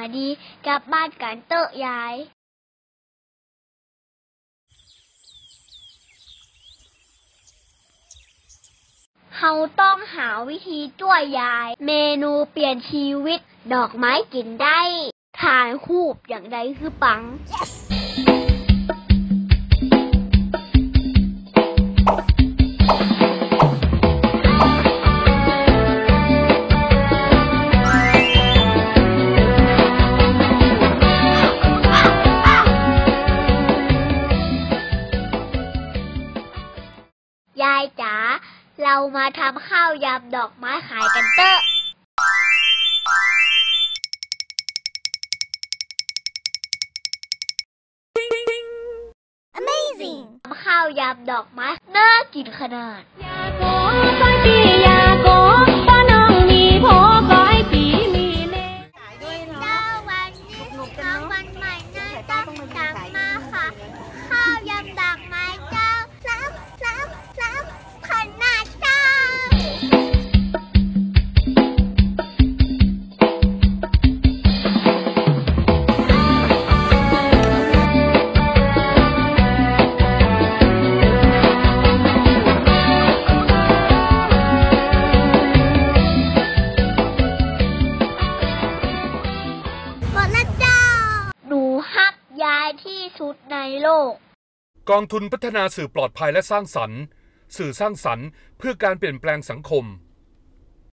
มาดีกลับบ้านกันเตอะยายเขาต้องหาวิธีช่วยยายเมนูเปลี่ยนชีวิตดอกไม้กินได้ทานคูบอย่างใดคือปัง yes. ยายจ๋าเรามาทำข้าวยำดอกไม้ขายกันเตอะข้าวยำดอกไม้น่ากินขนาดที่สุดในโลกกองทุนพัฒนาสื่อปลอดภัยและสร้างสรรค์สื่อสร้างสรรค์เพื่อการเปลี่ยนแปลงสังคม